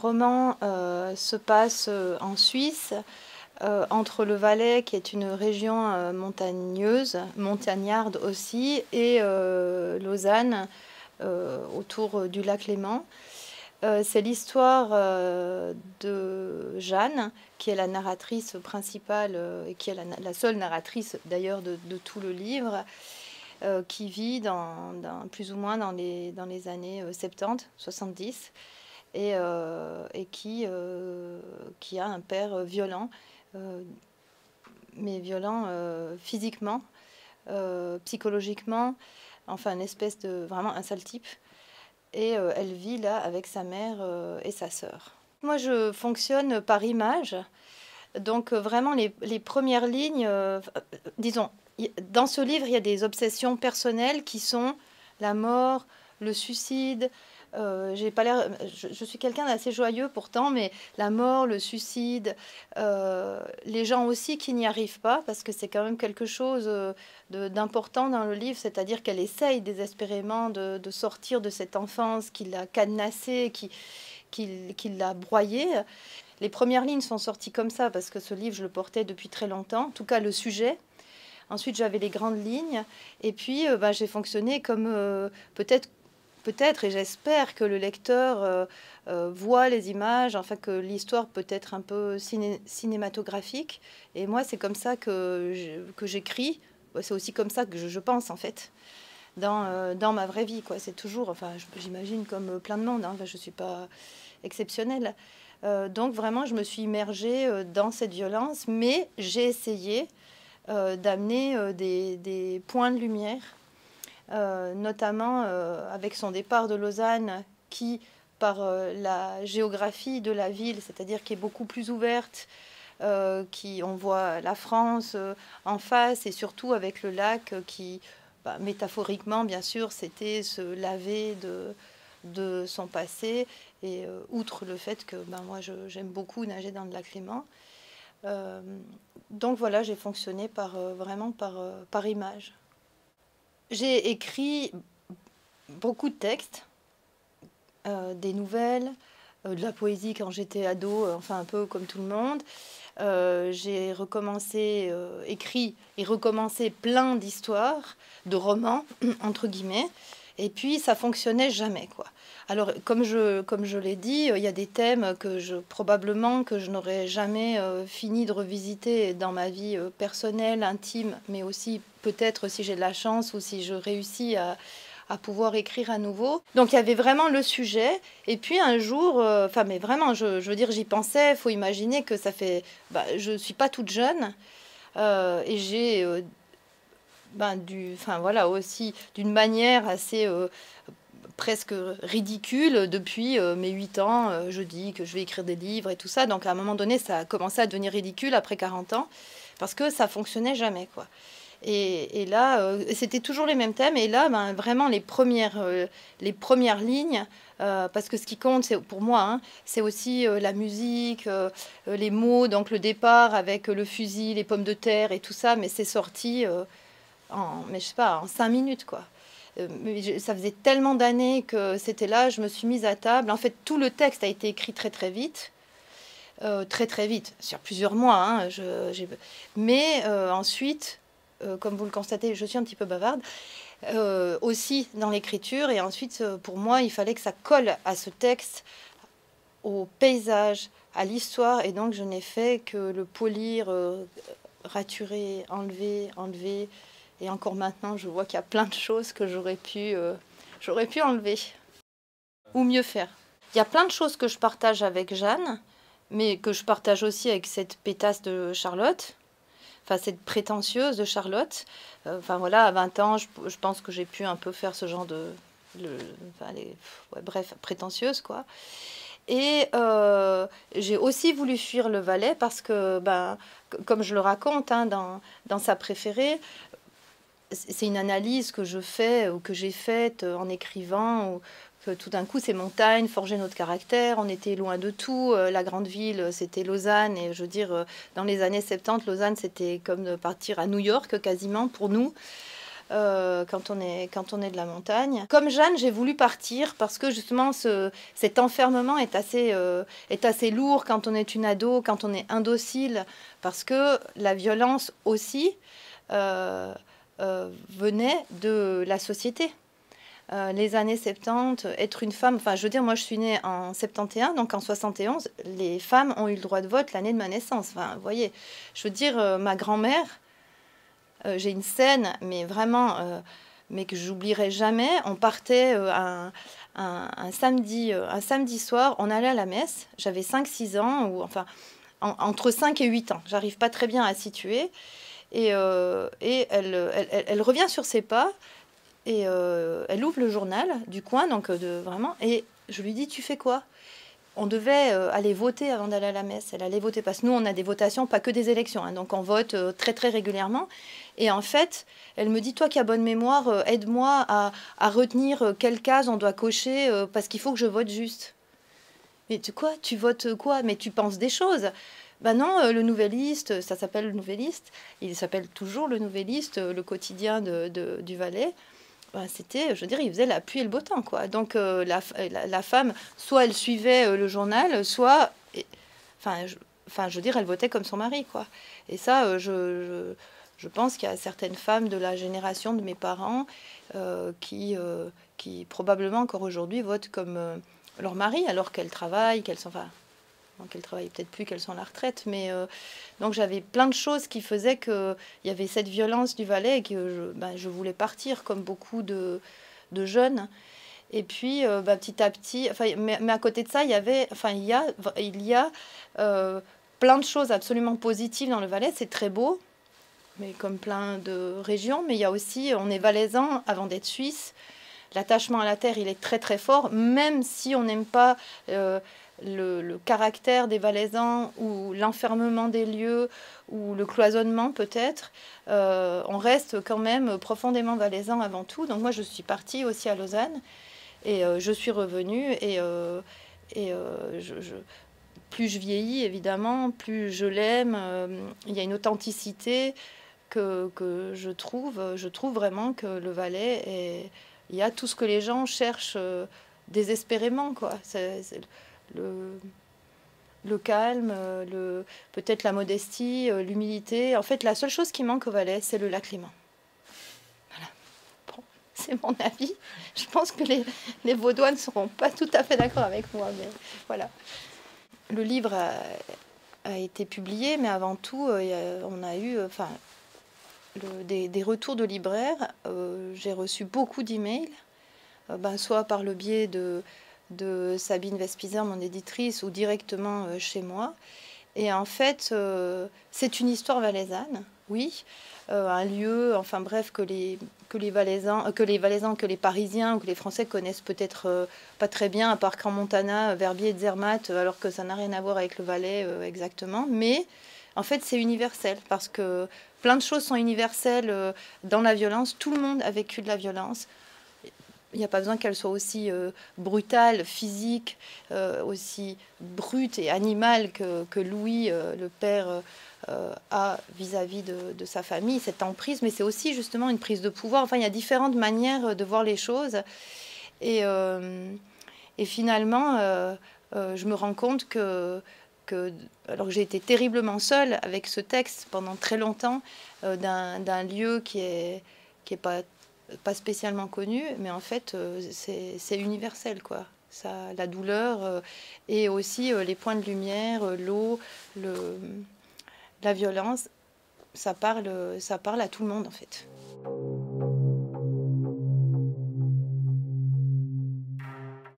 roman se passe en Suisse, entre le Valais, qui est une région montagnarde aussi, et Lausanne, autour du lac Léman. C'est l'histoire de Jeanne, qui est la narratrice principale, et qui est la seule narratrice d'ailleurs de tout le livre, qui vit plus ou moins dans les années 70, 70, et qui a un père violent, mais violent physiquement, psychologiquement, enfin une espèce de vraiment un sale type. Et elle vit là avec sa mère et sa sœur. Moi, je fonctionne par image. Donc vraiment, les premières lignes, disons, dans ce livre, il y a des obsessions personnelles qui sont la mort, le suicide. J'ai pas l'air, je suis quelqu'un d'assez joyeux pourtant, mais la mort, le suicide, les gens aussi qui n'y arrivent pas, parce que c'est quand même quelque chose d'important dans le livre, c'est-à-dire qu'elle essaye désespérément de sortir de cette enfance qui l'a cadenassée, qui l'a broyée. Les premières lignes sont sorties comme ça, parce que ce livre, je le portais depuis très longtemps, en tout cas le sujet. Ensuite, j'avais les grandes lignes, et puis j'ai fonctionné comme peut-être, et j'espère que le lecteur voit les images, enfin que l'histoire peut être un peu cinématographique. Et moi, c'est comme ça que j'écris. C'est aussi comme ça que je pense, en fait, dans ma vraie vie. C'est toujours, enfin, j'imagine comme plein de monde, hein, je ne suis pas exceptionnelle. Donc vraiment, je me suis immergée dans cette violence, mais j'ai essayé d'amener des points de lumière. Notamment avec son départ de Lausanne qui, par la géographie de la ville, c'est-à-dire qui est beaucoup plus ouverte, on voit la France en face, et surtout avec le lac qui, métaphoriquement bien sûr, c'était se laver de son passé, et outre le fait que moi j'aime beaucoup nager dans le lac Léman. Donc voilà, j'ai fonctionné par image. J'ai écrit beaucoup de textes, des nouvelles, de la poésie quand j'étais ado, enfin un peu comme tout le monde. J'ai écrit et recommencé plein d'histoires, de romans, entre guillemets, et puis ça fonctionnait jamais, quoi. Alors, comme je l'ai dit, il y a des thèmes que probablement je n'aurais jamais fini de revisiter dans ma vie personnelle, intime, mais aussi peut-être si j'ai de la chance ou si je réussis à pouvoir écrire à nouveau. Donc il y avait vraiment le sujet, et puis un jour, mais vraiment, je veux dire, j'y pensais, il faut imaginer que ça fait... je ne suis pas toute jeune, et j'ai... aussi d'une manière assez... presque ridicule, depuis mes 8 ans, je dis que je vais écrire des livres et tout ça. Donc à un moment donné, ça a commencé à devenir ridicule après 40 ans, parce que ça fonctionnait jamais, quoi. Et là, c'était toujours les mêmes thèmes. Et là, vraiment, les premières lignes, parce que ce qui compte, c'est pour moi, hein, c'est aussi la musique, les mots, donc le départ avec le fusil, les pommes de terre et tout ça, mais c'est sorti en 5 minutes, quoi. Ça faisait tellement d'années que c'était là, je me suis mise à table. En fait, tout le texte a été écrit très très vite, sur plusieurs mois. Hein, mais ensuite, comme vous le constatez, je suis un petit peu bavarde, aussi dans l'écriture. Et ensuite, pour moi, il fallait que ça colle à ce texte, au paysage, à l'histoire. Et donc, je n'ai fait que le polir, raturer, enlever. Et encore maintenant, je vois qu'il y a plein de choses que j'aurais pu enlever ou mieux faire. Il y a plein de choses que je partage avec Jeanne, mais que je partage aussi avec cette pétasse de Charlotte, enfin cette prétentieuse de Charlotte. Enfin voilà, à 20 ans, je pense que j'ai pu un peu faire ce genre prétentieuse, quoi. Et j'ai aussi voulu fuir le Valais parce que, comme je le raconte hein, dans sa préférée, c'est une analyse que je fais ou que j'ai faite en écrivant, ou que tout d'un coup ces montagnes forgeaient notre caractère, on était loin de tout, la grande ville c'était Lausanne, et je veux dire dans les années 70, Lausanne c'était comme de partir à New York quasiment pour nous, quand on est de la montagne. Comme Jeanne, j'ai voulu partir parce que justement cet enfermement est assez lourd quand on est une ado, quand on est indocile, parce que la violence aussi venait de la société. Les années 70, être une femme, enfin je veux dire, moi je suis née en 71, donc en 71, les femmes ont eu le droit de vote l'année de ma naissance. Enfin, vous voyez, je veux dire, ma grand-mère, j'ai une scène, mais vraiment, mais que j'oublierai jamais, on partait un samedi soir, on allait à la messe, j'avais 5-6 ans, ou enfin, entre 5 et 8 ans, j'arrive pas très bien à situer, et elle revient sur ses pas. Et elle ouvre le journal du coin, donc vraiment, et je lui dis, tu fais quoi? On devait aller voter avant d'aller à la messe. Elle allait voter, parce que nous, on a des votations, pas que des élections, hein, donc on vote très, très régulièrement. Et en fait, elle me dit, toi qui as bonne mémoire, aide-moi à retenir quelle case on doit cocher, parce qu'il faut que je vote juste. Mais quoi? Tu votes quoi? Mais tu penses des choses. Ben non, le Nouvelliste, ça s'appelle le Nouvelliste, il s'appelle toujours le Nouvelliste, le quotidien du Valais. Ben, c'était, je veux dire, il faisait la pluie et le beau temps, quoi. Donc la femme, soit elle suivait le journal, soit, je veux dire, elle votait comme son mari, quoi. Et ça, je pense qu'il y a certaines femmes de la génération de mes parents qui probablement encore aujourd'hui votent comme leur mari, alors qu'elles travaillent, qu'elles sont, qu'elles travaillent peut-être plus, qu'elles sont à la retraite. Mais donc j'avais plein de choses qui faisaient qu'il y avait cette violence du Valais et que je voulais partir comme beaucoup de jeunes. Et puis petit à petit, mais à côté de ça, il y a plein de choses absolument positives dans le Valais. C'est très beau, mais comme plein de régions. Mais il y a aussi, on est valaisan avant d'être suisse. L'attachement à la terre, il est très très fort, même si on n'aime pas le caractère des Valaisans ou l'enfermement des lieux ou le cloisonnement peut-être. On reste quand même profondément valaisan avant tout. Donc moi je suis partie aussi à Lausanne et je suis revenue et plus je vieillis évidemment, plus je l'aime. Il y a une authenticité que je trouve. Je trouve vraiment que le Valais est... Il y a tout ce que les gens cherchent désespérément, quoi. C'est le calme, peut-être la modestie, l'humilité. En fait, la seule chose qui manque au Valais, c'est le lac Léman. Voilà. Bon, c'est mon avis. Je pense que les Vaudois ne seront pas tout à fait d'accord avec moi, mais voilà. Le livre a été publié, mais avant tout, on a eu... des retours de libraires, j'ai reçu beaucoup d'emails, soit par le biais de Sabine Vespizer, mon éditrice, ou directement chez moi. Et en fait, c'est une histoire valaisanne, oui, un lieu, enfin bref, que les Parisiens ou que les Français connaissent peut-être pas très bien, à part qu'en Montana, Verbier et Zermatt, alors que ça n'a rien à voir avec le Valais exactement, mais... En fait, c'est universel, parce que plein de choses sont universelles dans la violence. Tout le monde a vécu de la violence. Il n'y a pas besoin qu'elle soit aussi brutale, physique, aussi brute et animale que Louis, le père, a vis-à-vis de sa famille, cette emprise. Mais c'est aussi justement une prise de pouvoir. Enfin, il y a différentes manières de voir les choses. Et finalement, je me rends compte que j'ai été terriblement seule avec ce texte pendant très longtemps, d'un lieu qui est pas spécialement connu, mais en fait c'est universel, quoi. Ça, la douleur et aussi les points de lumière, l'eau, la violence, ça parle à tout le monde en fait.